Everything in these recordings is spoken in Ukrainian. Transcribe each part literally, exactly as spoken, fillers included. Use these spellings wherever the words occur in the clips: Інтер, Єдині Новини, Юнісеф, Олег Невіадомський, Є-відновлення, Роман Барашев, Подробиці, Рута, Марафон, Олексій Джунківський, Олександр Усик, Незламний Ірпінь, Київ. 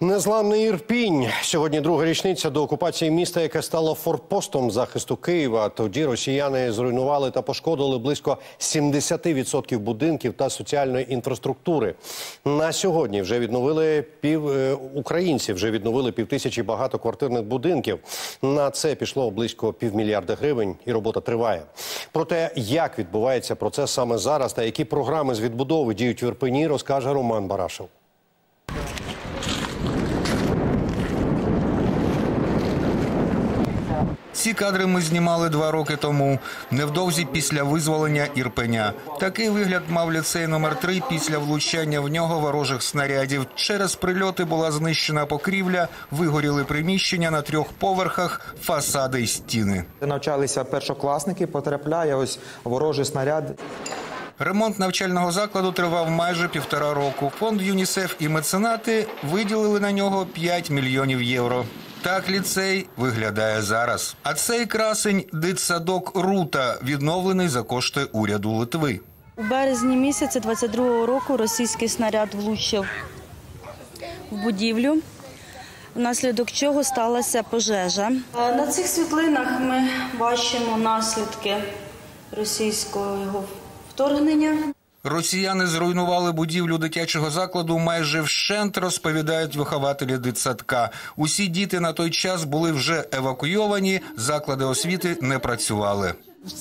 Незламний Ірпінь. Сьогодні друга річниця до окупації міста, яке стало форпостом захисту Києва. Тоді росіяни зруйнували та пошкодили близько сімдесят відсотків будинків та соціальної інфраструктури. На сьогодні вже відновили пів... українці вже відновили півтисячі багатоквартирних будинків. На це пішло близько півмільярда гривень, і робота триває. Про те, як відбувається процес саме зараз та які програми з відбудови діють в Ірпені, розкаже Роман Барашев. Ці кадри ми знімали два роки тому, невдовзі після визволення Ірпеня. Такий вигляд мав ліцей номер три після влучання в нього ворожих снарядів. Через прильоти була знищена покрівля, вигоріли приміщення на трьох поверхах, фасади і стіни. Навчалися першокласники, потрапляє ось ворожий снаряд. Ремонт навчального закладу тривав майже півтора року. Фонд Юнісеф і меценати виділили на нього п'ять мільйонів євро. Так ліцей виглядає зараз. А цей красень – дитсадок «Рута», відновлений за кошти уряду Литви. У березні місяці двадцять другого року російський снаряд влучив в будівлю, внаслідок чого сталася пожежа. На цих світлинах ми бачимо наслідки російського вторгнення. Росіяни зруйнували будівлю дитячого закладу майже вщент, розповідають вихователі дитсадка. Усі діти на той час були вже евакуйовані, заклади освіти не працювали.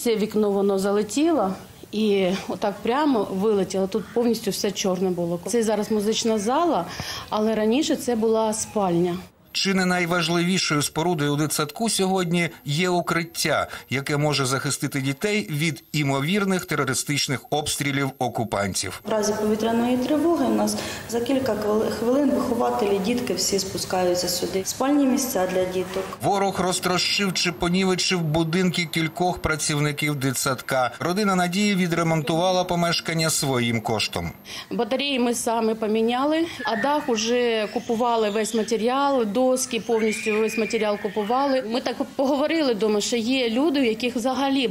Це вікно воно залетіло і отак прямо вилетіло. Тут повністю все чорне було. Це зараз музична зала, але раніше це була спальня. Чи не найважливішою спорудою у дитсадку сьогодні є укриття, яке може захистити дітей від імовірних терористичних обстрілів окупантів. В разі повітряної тривоги у нас за кілька хвилин вихователі, дітки всі спускаються сюди. Спальні місця для діток. Ворог розтрощив чи понівечив будинки кількох працівників дитсадка. Родина Надії відремонтувала помешкання своїм коштом. Батареї ми самі поміняли, а дах уже купували весь матеріал, доски, повністю весь матеріал купували. Ми так поговорили вдома, що є люди, у яких взагалі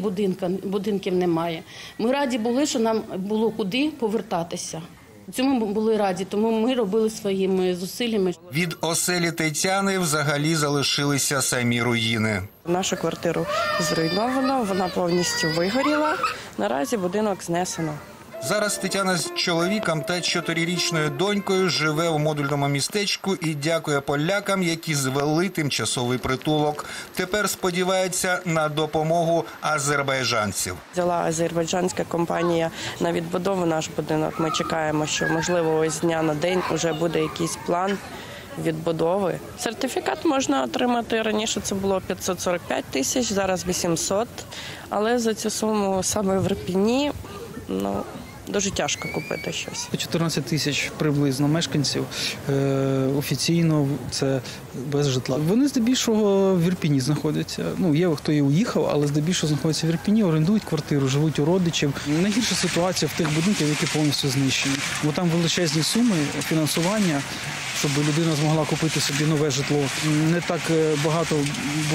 будинків немає. Ми раді були, що нам було куди повертатися. Цьому ми були раді, тому ми робили своїми зусиллями. Від оселі Тетяни взагалі залишилися самі руїни. Нашу квартиру зруйновано, вона повністю вигоріла. Наразі будинок знесено. Зараз Тетяна з чоловіком та чотирирічною донькою живе у модульному містечку і дякує полякам, які звели тимчасовий притулок. Тепер сподівається на допомогу азербайджанців. Взяла азербайджанська компанія на відбудову наш будинок. Ми чекаємо, що, можливо, з дня на день вже буде якийсь план відбудови. Сертифікат можна отримати. Раніше це було п'ятсот сорок п'ять тисяч, зараз вісімсот. Але за цю суму саме в Ірпені, ну, дуже тяжко купити щось. чотирнадцять тисяч приблизно мешканців е, офіційно це без житла. Вони здебільшого в Ірпіні знаходяться. Ну, є хто і уїхав, але здебільшого знаходяться в Ірпіні, орендують квартиру, живуть у родичів. Найгірша ситуація в тих будинках, які повністю знищені. Бо там величезні суми фінансування, щоб людина змогла купити собі нове житло. Не так багато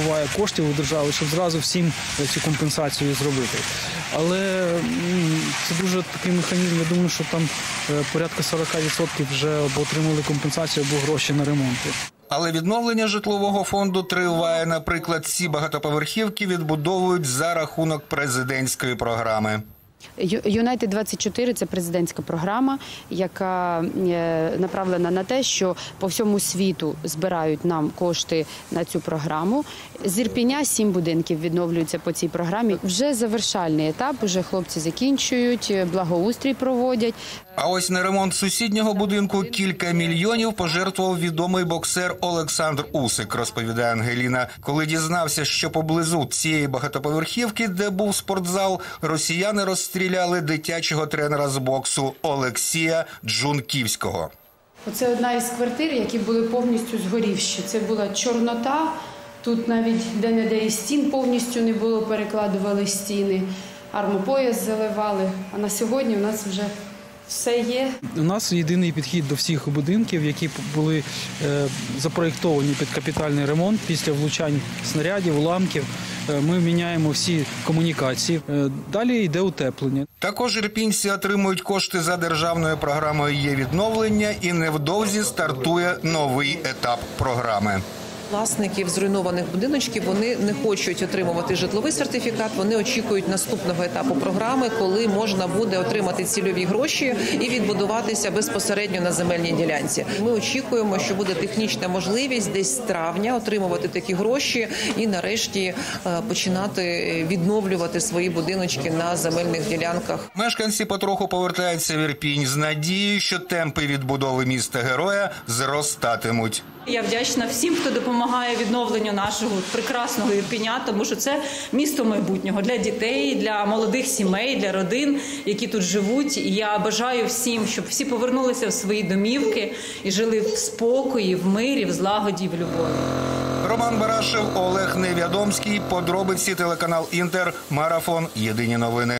буває коштів у держави, щоб зразу всім цю компенсацію зробити. Але це дуже такий механізм. Я думаю, що там порядка сорок відсотків вже або отримали компенсацію, або гроші на ремонти. Але відновлення житлового фонду триває. Наприклад, ці багатоповерхівки відбудовують за рахунок президентської програми. United двадцять чотири – це президентська програма, яка направлена на те, що по всьому світу збирають нам кошти на цю програму. З Ірпеня сім будинків відновлюються по цій програмі. Вже завершальний етап, вже хлопці закінчують, благоустрій проводять. А ось на ремонт сусіднього будинку кілька мільйонів пожертвував відомий боксер Олександр Усик, розповідає Ангеліна. Коли дізнався, що поблизу цієї багатоповерхівки, де був спортзал, росіяни розстріляли дитячого тренера з боксу Олексія Джунківського. Це одна із квартир, які були повністю згорівші. Це була чорнота, тут навіть де-не-де і стін повністю не було, перекладували стіни, армопояс заливали, а на сьогодні у нас вже все є. У нас єдиний підхід до всіх будинків, які були е, запроєктовані під капітальний ремонт після влучань снарядів, уламків. ми міняємо всі комунікації. Далі йде утеплення. Також ірпінці отримують кошти за державною програмою «Є-відновлення» і невдовзі стартує новий етап програми. Власників зруйнованих будиночків, вони не хочуть отримувати житловий сертифікат, вони очікують наступного етапу програми, коли можна буде отримати цільові гроші і відбудуватися безпосередньо на земельній ділянці. Ми очікуємо, що буде технічна можливість десь з травня отримувати такі гроші і нарешті починати відновлювати свої будиночки на земельних ділянках. Мешканці потроху повертаються в Ірпінь з надією, що темпи відбудови міста-героя зростатимуть. Я вдячна всім, хто допомагає відновленню нашого прекрасного Ірпіня, тому що це місто майбутнього для дітей, для молодих сімей, для родин, які тут живуть. І я бажаю всім, щоб всі повернулися в свої домівки і жили в спокої, в мирі, в злагоді, в любові. Роман Барашев, Олег Невіадомський, Подробиці, телеканал Інтер, Марафон, Єдині новини.